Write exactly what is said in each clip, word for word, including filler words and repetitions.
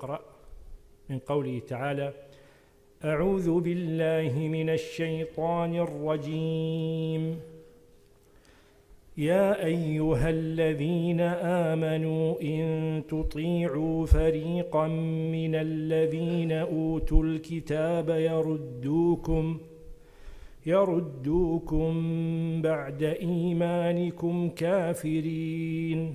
اقرأ من قوله تعالى: أعوذ بالله من الشيطان الرجيم يا أيها الذين آمنوا إن تطيعوا فريقا من الذين أوتوا الكتاب يردوكم يردوكم بعد إيمانكم كافرين.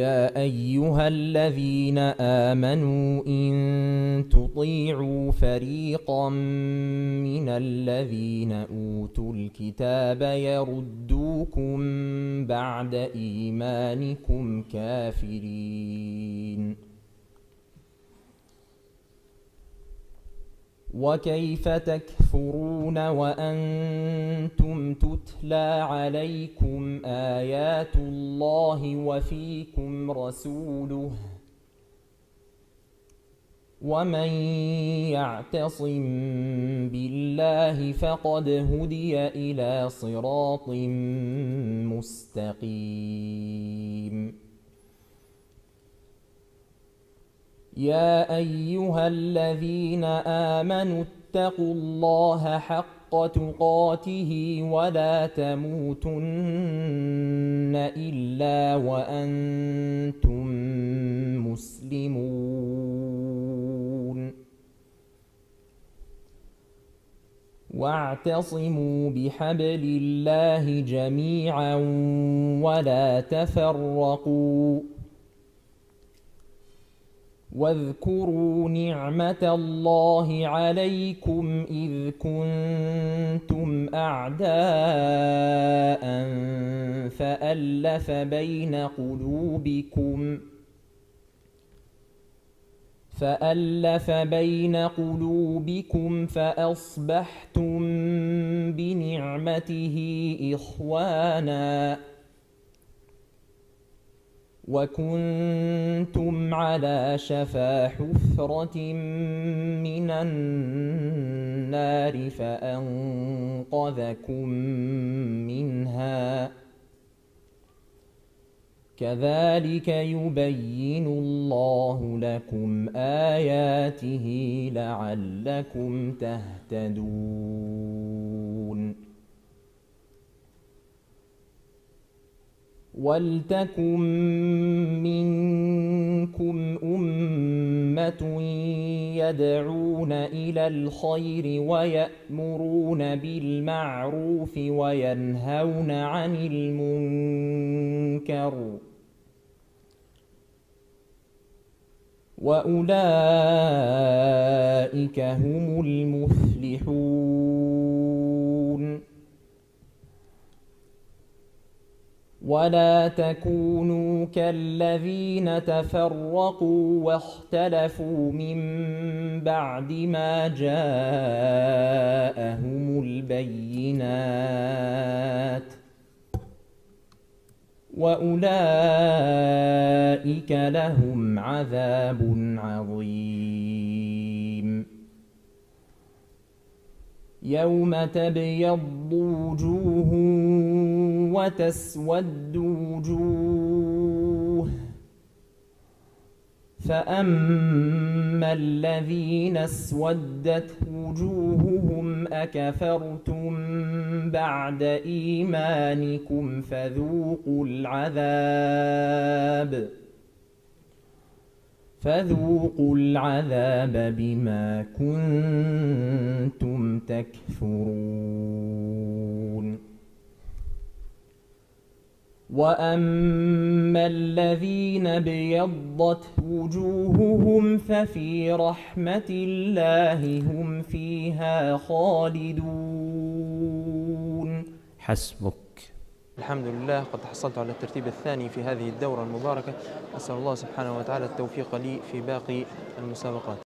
يَا أَيُّهَا الَّذِينَ آمَنُوا إِن تُطِيعُوا فَرِيقًا مِّنَ الَّذِينَ أُوتُوا الْكِتَابَ يَرُدُّوكُمْ بَعْدَ إِيمَانِكُمْ كَافِرِينَ. وكيف تكفرون وأنتم تتلى عليكم آيات الله وفيكم رسوله، ومن يعتصم بالله فقد هدي إلى صراط مستقيم. يَا أَيُّهَا الَّذِينَ آمَنُوا اتَّقُوا اللَّهَ حَقَّ تُقَاتِهِ وَلَا تَمُوتُنَّ إِلَّا وَأَنْتُمْ مُسْلِمُونَ. وَاعْتَصِمُوا بِحَبْلِ اللَّهِ جَمِيعًا وَلَا تَفَرَّقُوا، واذكروا نعمة الله عليكم إذ كنتم أعداء فألف بين قلوبكم فألف بين قلوبكم فأصبحتم بنعمته إخوانا، وكنتم على شفا حفرة من النار فأنقذكم منها، كذلك يبين الله لكم آياته لعلكم تهتدون. وَلْتَكُنْ مِنْكُمْ أُمَّةٌ يَدْعُونَ إِلَى الْخَيْرِ وَيَأْمُرُونَ بِالْمَعْرُوفِ وَيَنْهَوْنَ عَنِ الْمُنْكَرِ، وَأُولَئِكَ هُمُ الْمُفْلِحُونَ. ولا تكونوا كالذين تفرقوا واختلفوا من بعد ما جاءهم البينات، وأولئك لهم عذاب عظيم. يوم تبيض وجوه وتسود وجوه، فأما الذين اسودت وجوههم أكفرتم بعد إيمانكم فذوقوا العذاب فذوقوا العذاب بما كنتم تكفرون. وأما الذين ابيضت وجوههم ففي رحمة الله هم فيها خالدون. حسبك. الحمد لله، قد حصلت على الترتيب الثاني في هذه الدورة المباركة. أسأل الله سبحانه وتعالى التوفيق لي في باقي المسابقات.